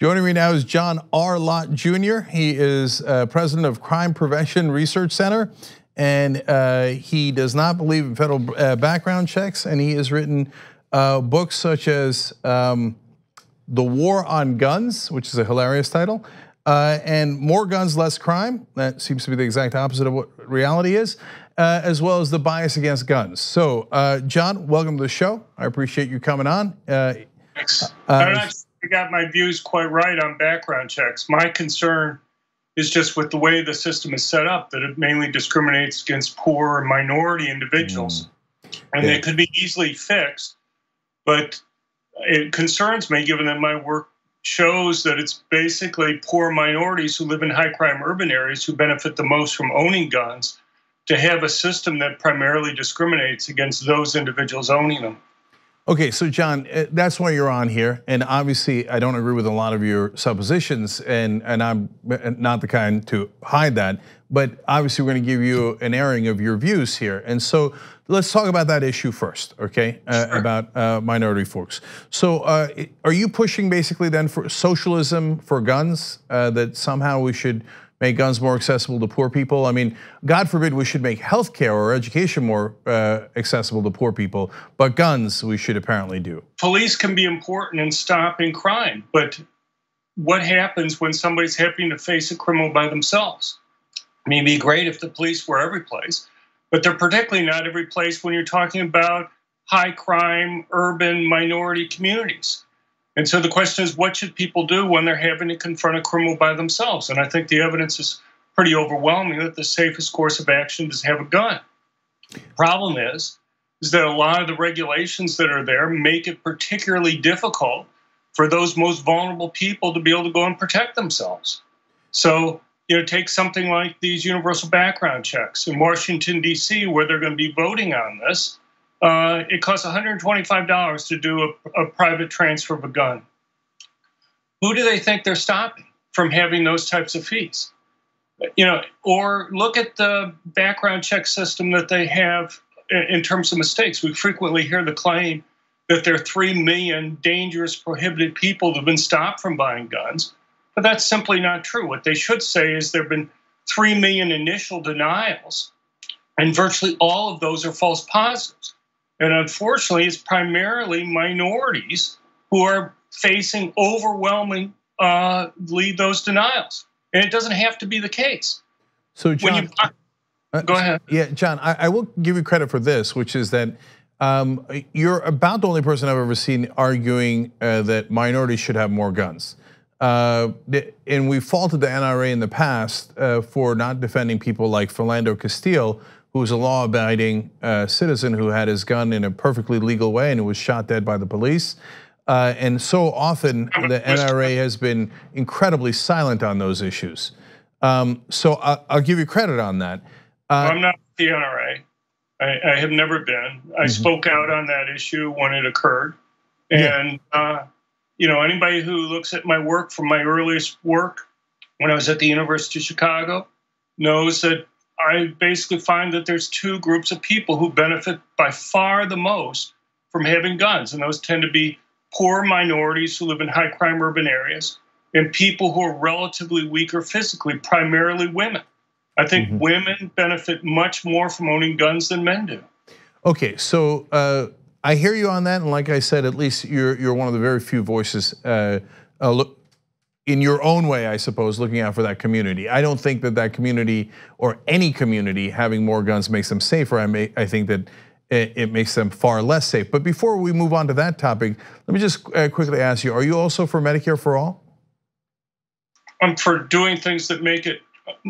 Joining me now is John R. Lott, Jr. He is president of Crime Prevention Research Center, and he does not believe in federal background checks, and he has written books such as The War on Guns, which is a hilarious title, and More Guns, Less Crime. That seems to be the exact opposite of what reality is, as well as The Bias Against Guns. So, John, welcome to the show. I appreciate you coming on. Thanks. I don't know if you got my views quite right on background checks. My concern is just with the way the system is set up, that it mainly discriminates against poor and minority individuals. And they could be easily fixed, but it concerns me, given that my work shows that it's basically poor minorities who live in high crime urban areas who benefit the most from owning guns, to have a system that primarily discriminates against those individuals owning them. Okay, so John, that's why you're on here. And obviously I don't agree with a lot of your suppositions, and I'm not the kind to hide that, but obviously we're gonna give you an airing of your views here. And so let's talk about that issue first, okay? Sure. About minority folks. So are you pushing basically then for socialism for guns, that somehow we should make guns more accessible to poor people? I mean, God forbid we should make healthcare or education more accessible to poor people, but guns we should apparently do. Police can be important in stopping crime, but what happens when somebody's having to face a criminal by themselves? I mean, it'd be great if the police were every place, but they're particularly not every place when you're talking about high crime, urban minority communities. And so the question is, what should people do when they're having to confront a criminal by themselves? And I think the evidence is pretty overwhelming that the safest course of action is to have a gun. The problem is that a lot of the regulations that are there make it particularly difficult for those most vulnerable people to be able to go and protect themselves. So, you know, take something like these universal background checks in Washington, D.C., where they're going to be voting on this. It costs $125 to do a private transfer of a gun. Who do they think they're stopping from having those types of fees? You know, or look at the background check system that they have in terms of mistakes. We frequently hear the claim that there are 3 million dangerous, prohibited people that have been stopped from buying guns, but that's simply not true. What they should say is there have been 3 million initial denials, and virtually all of those are false positives. And unfortunately, it's primarily minorities who are facing overwhelmingly those denials. And it doesn't have to be the case. So John, go ahead. Yeah, John, I will give you credit for this, which is that you're about the only person I've ever seen arguing that minorities should have more guns. And we faulted the NRA in the past for not defending people like Philando Castile, who was a law-abiding citizen who had his gun in a perfectly legal way and who was shot dead by the police. And so often the NRA has been incredibly silent on those issues. So I'll give you credit on that. I'm not the NRA. I have never been. I spoke out on that issue when it occurred. And, you know, anybody who looks at my work from my earliest work when I was at the University of Chicago knows that I basically find that there's 2 groups of people who benefit by far the most from having guns, and those tend to be poor minorities who live in high crime urban areas and people who are relatively weaker physically, primarily women. I think women benefit much more from owning guns than men do. Okay, so I hear you on that, and like I said, at least you're one of the very few voices in your own way, I suppose, looking out for that community. I don't think that that community or any community having more guns makes them safer. I think that it makes them far less safe. But before we move on to that topic, let me just quickly ask you, are you also for Medicare for all? I'm for doing things that make it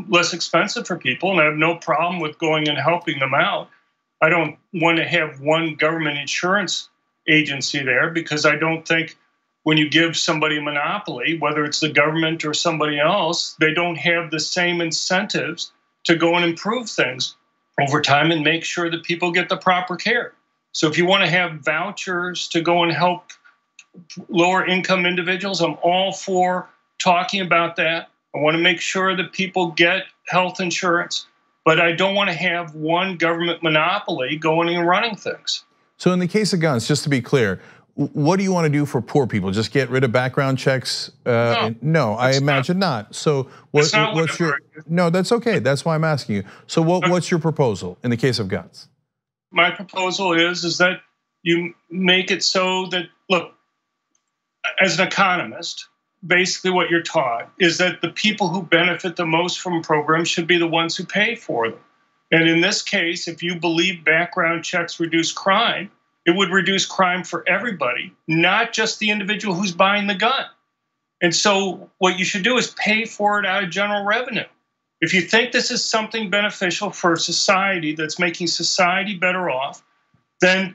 less expensive for people, and I have no problem with going and helping them out. I don't want to have one government insurance agency there, because I don't think when you give somebody a monopoly, whether it's the government or somebody else, they don't have the same incentives to go and improve things over time and make sure that people get the proper care. So if you want to have vouchers to go and help lower income individuals, I'm all for talking about that. I want to make sure that people get health insurance, but I don't want to have one government monopoly going and running things. So in the case of guns, just to be clear, What do you want to do for poor people? Just get rid of background checks? No, I imagine not. So what's your? No, that's okay. That's why I'm asking you. So what's your proposal in the case of guns? My proposal is that you make it so that, look, as an economist, basically what you're taught is that the people who benefit the most from programs should be the ones who pay for them. And in this case, if you believe background checks reduce crime, it would reduce crime for everybody, not just the individual who's buying the gun. And so what you should do is pay for it out of general revenue. If you think this is something beneficial for society that's making society better off, then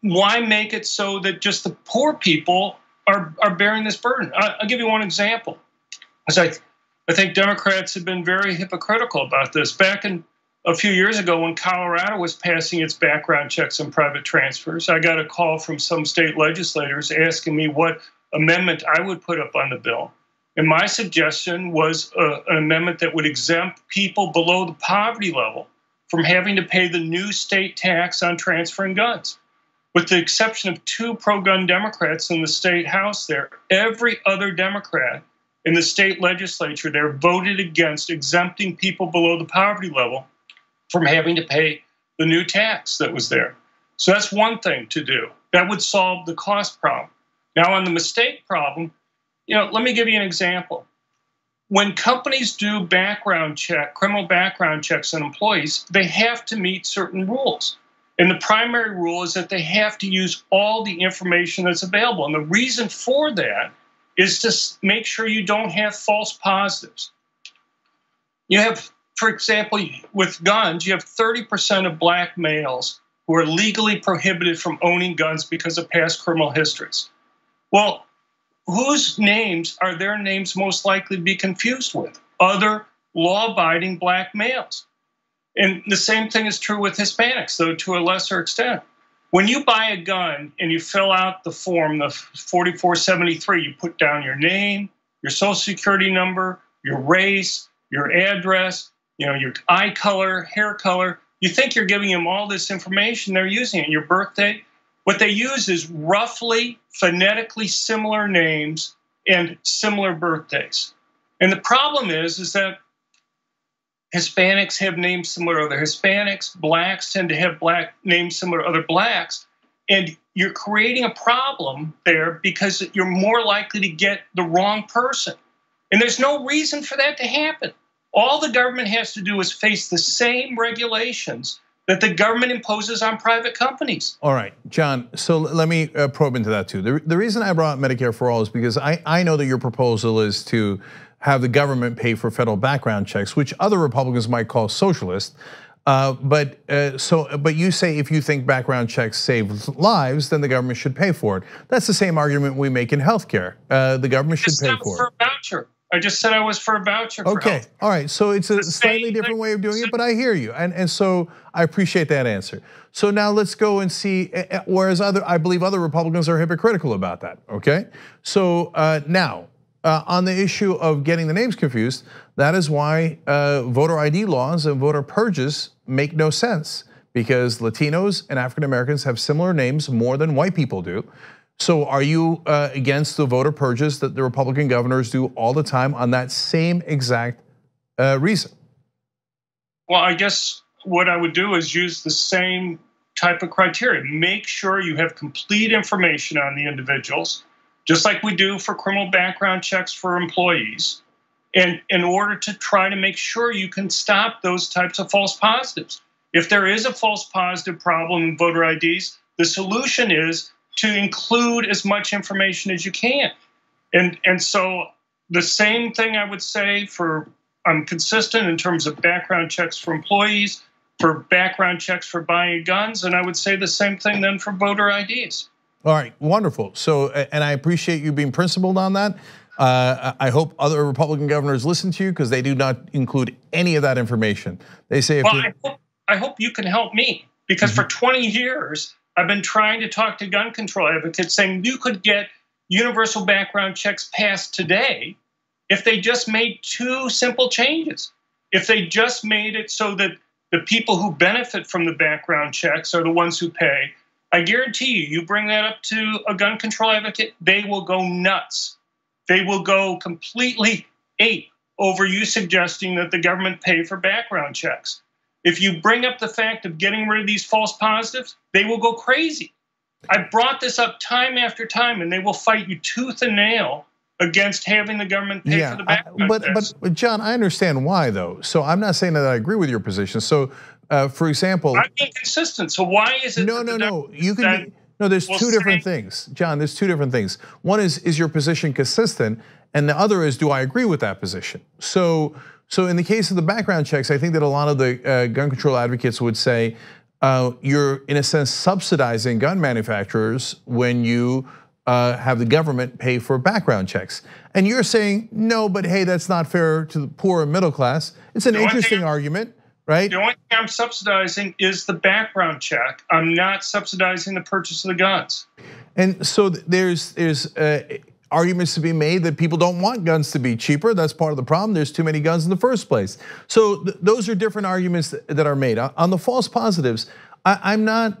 why make it so that just the poor people are bearing this burden? I'll give you one example. I think Democrats have been very hypocritical about this. Back in a few years ago when Colorado was passing its background checks on private transfers, I got a call from some state legislators asking me what amendment I would put up on the bill. And my suggestion was an amendment that would exempt people below the poverty level from having to pay the new state tax on transferring guns. With the exception of 2 pro-gun Democrats in the state house there, every other Democrat in the state legislature there voted against exempting people below the poverty level from having to pay the new tax that was there. So that's one thing to do. That would solve the cost problem. Now on the mistake problem, you know, let me give you an example. When companies do criminal background checks on employees, they have to meet certain rules. And the primary rule is that they have to use all the information that's available. And the reason for that is to make sure you don't have false positives. You have, for example, with guns, you have 30% of black males who are legally prohibited from owning guns because of past criminal histories. Well, whose names are their names most likely to be confused with? Other law-abiding black males. And the same thing is true with Hispanics, though to a lesser extent. When you buy a gun and you fill out the form, the 4473, you put down your name, your social security number, your race, your address, you know, your eye color, hair color. You think you're giving them all this information, they're using it, your birthday. What they use is roughly phonetically similar names and similar birthdays. And the problem is that Hispanics have names similar to other Hispanics, blacks tend to have black names similar to other blacks, and you're creating a problem there because you're more likely to get the wrong person. And there's no reason for that to happen. All the government has to do is face the same regulations that the government imposes on private companies. All right, John, so let me probe into that too. The reason I brought Medicare for All is because I know that your proposal is to have the government pay for federal background checks, which other Republicans might call socialist. But you say if you think background checks save lives, then the government should pay for it. That's the same argument we make in healthcare. The government should pay for it. A voucher. I just said I was for a voucher for healthcare. Okay, all right, so it's a slightly different way of doing it, but I hear you, and so I appreciate that answer. So now let's go and see, whereas I believe other Republicans are hypocritical about that, okay? So now, on the issue of getting the names confused, that is why voter ID laws and voter purges make no sense, because Latinos and African Americans have similar names more than white people do. So are you against the voter purges that the Republican governors do all the time on that same exact reason? Well, I guess what I would do is use the same type of criteria. Make sure you have complete information on the individuals, just like we do for criminal background checks for employees, and in order to try to make sure you can stop those types of false positives. If there is a false positive problem in voter IDs, the solution is to include as much information as you can. And so the same thing I would say for, I'm consistent in terms of background checks for employees, for background checks for buying guns, and I would say the same thing then for voter IDs. All right, wonderful. So, and I appreciate you being principled on that. I hope other Republican governors listen to you because they do not include any of that information. They say, well, I hope you can help me because for 20 years, I've been trying to talk to gun control advocates saying you could get universal background checks passed today if they just made 2 simple changes. If they just made it so that the people who benefit from the background checks are the ones who pay, I guarantee you, you bring that up to a gun control advocate, they will go nuts. They will go completely ape over you suggesting that the government pay for background checks. If you bring up the fact of getting rid of these false positives, they will go crazy. I brought this up time after time, and they will fight you tooth and nail against having the government pay for the background checks. But John, I understand why, though. So I'm not saying that I agree with your position. So, for example, I'm being consistent. So why is it? No. You can be, there's two different things, John. There's two different things. One is your position consistent, and the other is, do I agree with that position? So in the case of the background checks, I think that a lot of the gun control advocates would say, you're in a sense subsidizing gun manufacturers when you have the government pay for background checks. And you're saying, no, but hey, that's not fair to the poor and middle class. It's an interesting argument, right? The only thing I'm subsidizing is the background check. I'm not subsidizing the purchase of the guns. And so there's arguments to be made that people don't want guns to be cheaper. That's part of the problem. There's too many guns in the first place. So those are different arguments that are made. On the false positives, I'm not,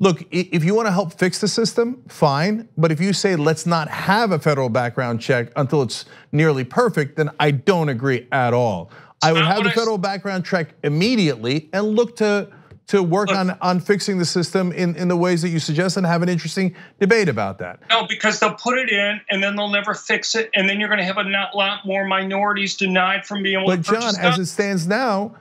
look, if you wanna help fix the system, fine. But if you say, let's not have a federal background check until it's nearly perfect, then I don't agree at all. I would have the federal background check immediately and look to work on fixing the system in the ways that you suggest and have an interesting debate about that. No, because they'll put it in and then they'll never fix it. And then you're gonna have a lot more minorities denied from being able to purchase guns. But John, as it stands now,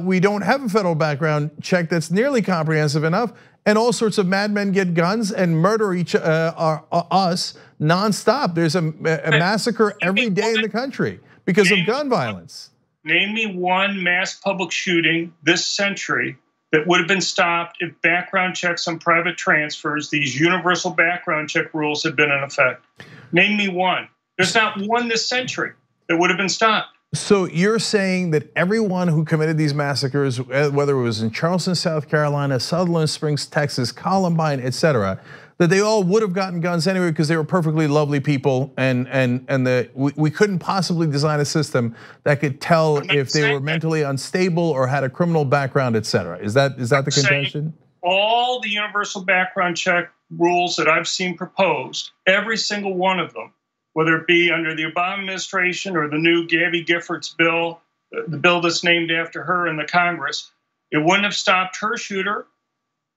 we don't have a federal background check that's nearly comprehensive enough, and all sorts of madmen get guns and murder us nonstop. There's a massacre every day in the country because of gun violence. Name me one mass public shooting this century that would have been stopped if background checks on private transfers, these universal background check rules, had been in effect. Name me one. There's not one this century that would have been stopped. So you're saying that everyone who committed these massacres, whether it was in Charleston, South Carolina, Sutherland Springs, Texas, Columbine, et cetera, that they all would have gotten guns anyway because they were perfectly lovely people, and we couldn't possibly design a system that could tell if they were mentally unstable or had a criminal background, et cetera. Is that the contention? All the universal background check rules that I've seen proposed, every single one of them, whether it be under the Obama administration or the new Gabby Giffords bill, the bill that's named after her in the Congress, it wouldn't have stopped her shooter,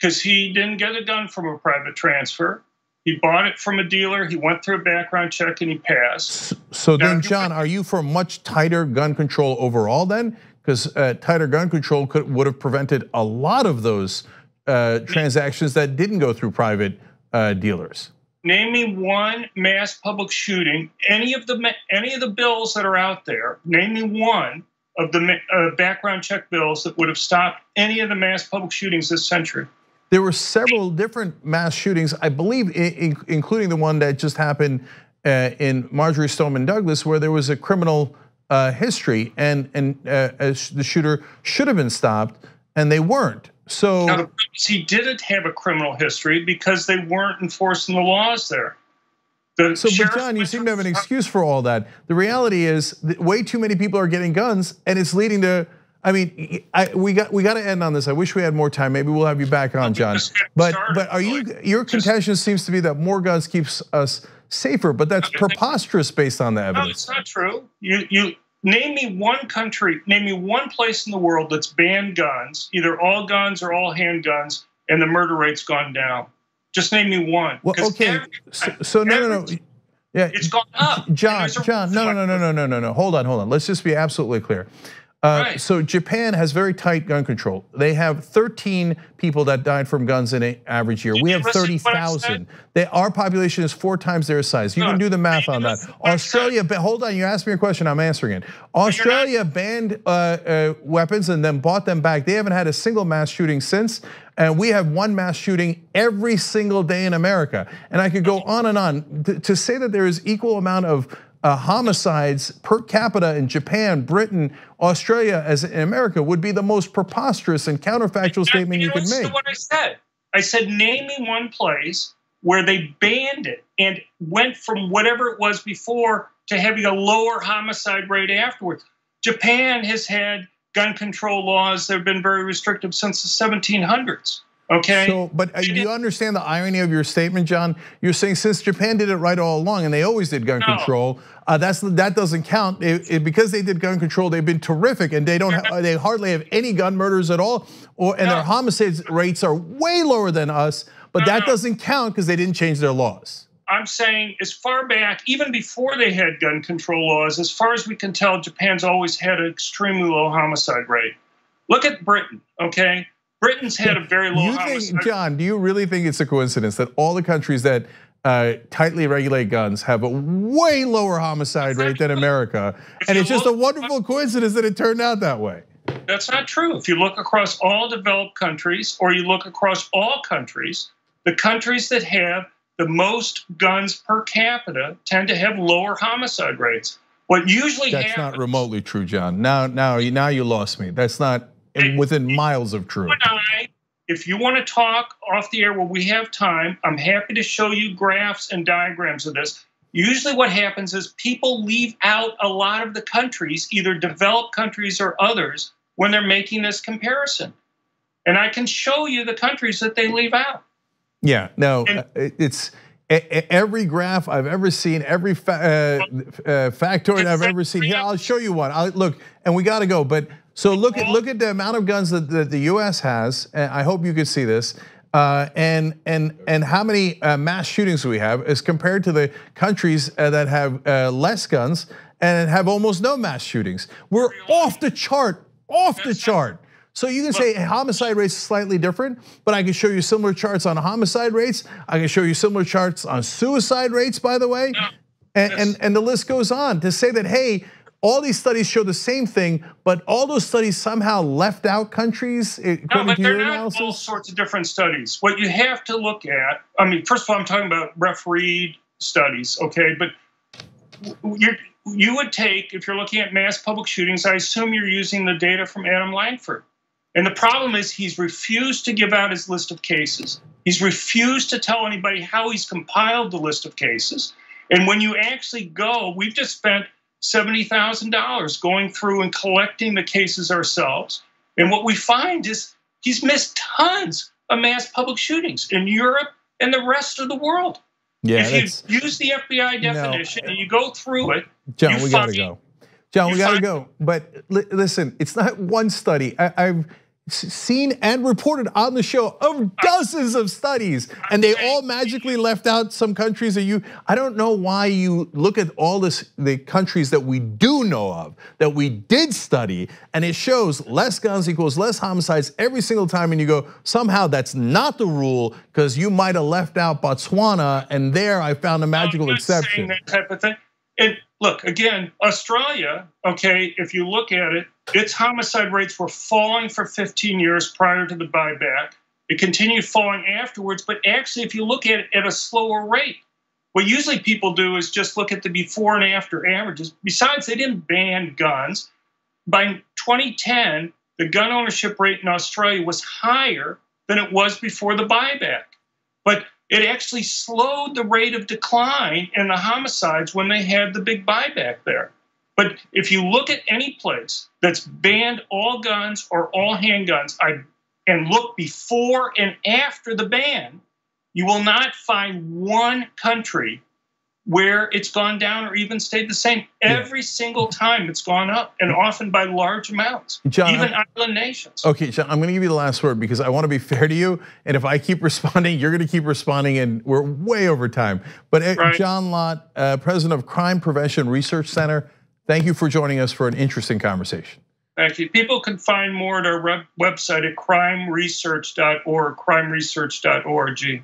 because he didn't get a gun from a private transfer. He bought it from a dealer, he went through a background check, and he passed. So then, John, are you for much tighter gun control overall then? Because tighter gun control would have prevented a lot of those transactions that didn't go through private dealers. Name me one mass public shooting, any of the bills that are out there, name me one of the background check bills that would have stopped any of the mass public shootings this century. There were several different mass shootings, I believe, including the one that just happened in Marjory Stoneman Douglas, where there was a criminal history, and the shooter should have been stopped, and they weren't. So now, he didn't have a criminal history because they weren't enforcing the laws there. So, but John, you seem to have an excuse for all that. The reality is, that way too many people are getting guns, and it's leading to. I mean, we got to end on this. I wish we had more time. Maybe we'll have you back on, John. But are you, your contention seems to be that more guns keeps us safer, but that's preposterous based on the evidence. No, it's not true. You name me one country, name me one place in the world that's banned guns, either all guns or all handguns, and the murder rate's gone down. Just name me one. Well, okay. No. Yeah, it's gone up. John, no. Hold on. Let's just be absolutely clear. Right. So Japan has very tight gun control. They have 13 people that died from guns in an average year. We have 30,000. Our population is 4 times their size. You can do the math on that. Australia, but hold on, you asked me a question, I'm answering it. Australia banned weapons and then bought them back. They haven't had a single mass shooting since. And we have one mass shooting every single day in America. And I could go on and on. To say that there is equal amount of homicides per capita in Japan, Britain, Australia as in America would be the most preposterous and counterfactual statement you could make. That's what I said. I said, name me one place where they banned it and went from whatever it was before to having a lower homicide rate afterwards. Japan has had gun control laws that have been very restrictive since the 1700s. Okay. So, but do you understand the irony of your statement, John? You're saying since Japan did it right all along, and they always did gun control, that doesn't count because they did gun control. They've been terrific, and they don't. They hardly have any gun murders at all, and their homicide rates are way lower than us. But that doesn't count because they didn't change their laws. I'm saying as far back, even before they had gun control laws, as far as we can tell, Japan's always had an extremely low homicide rate. Look at Britain, okay? Britain's had a very low homicide rate. John, do you really think it's a coincidence that all the countries that tightly regulate guns have a way lower homicide rate than America? And it's just a wonderful coincidence that it turned out that way. That's not true. If you look across all developed countries, or you look across all countries, the countries that have the most guns per capita tend to have lower homicide rates. What usually happens— That's not remotely true, John. Now you lost me. That's not within miles of truth. If you want to talk off the air, well, we have time. I'm happy to show you graphs and diagrams of this. Usually what happens is people leave out a lot of the countries, either developed countries or others, when they're making this comparison. And I can show you the countries that they leave out. Yeah, no, it's every graph I've ever seen, every factoid I've ever seen. Here, I'll show you one. Look, and we got to go. But so look at the amount of guns that the U.S. has. And I hope you can see this. And how many mass shootings we have as compared to the countries that have less guns and have almost no mass shootings. We're off the chart, off the chart. So you can say homicide rates are slightly different, but I can show you similar charts on homicide rates. I can show you similar charts on suicide rates, by the way. Yeah. And the list goes on to say that, hey, all these studies show the same thing, but all those studies somehow left out countries. No, but they're not all sorts of different studies. What you have to look at, I mean, first of all, I'm talking about refereed studies, okay? But you would take, if you're looking at mass public shootings, I assume you're using the data from Adam Lankford. And the problem is he's refused to give out his list of cases. He's refused to tell anybody how he's compiled the list of cases. And when you actually go, we've just spent $70,000 going through and collecting the cases ourselves. And what we find is he's missed tons of mass public shootings in Europe and the rest of the world. Yeah, if you use the FBI definition and you go through it, John, we gotta go. John, we gotta go. But listen, it's not one study. I've seen and reported on the show of dozens of studies, and they all magically left out some countries. I don't know why you look at all the countries that we do know of, that we did study, and it shows less guns equals less homicides every single time, and you go, somehow that's not the rule, because you might have left out Botswana, and there I found a magical exception. I'm not saying that type of thing. And look, again, Australia, okay, if you look at it, its homicide rates were falling for 15 years prior to the buyback. It continued falling afterwards, but actually if you look at it at a slower rate, what usually people do is just look at the before and after averages. Besides, they didn't ban guns. By 2010, the gun ownership rate in Australia was higher than it was before the buyback. But it actually slowed the rate of decline in the homicides when they had the big buyback there. But if you look at any place that's banned all guns or all handguns and look before and after the ban, you will not find one country where it's gone down or even stayed the same. Every single time it's gone up, and often by large amounts, John, even island nations. Okay, John, I'm gonna give you the last word because I wanna be fair to you. And if I keep responding, you're gonna keep responding, and we're way over time. But right. John Lott, president of Crime Prevention Research Center, thank you for joining us for an interesting conversation. Thank you. People can find more at our website at crimeresearch.org, crimeresearch.org.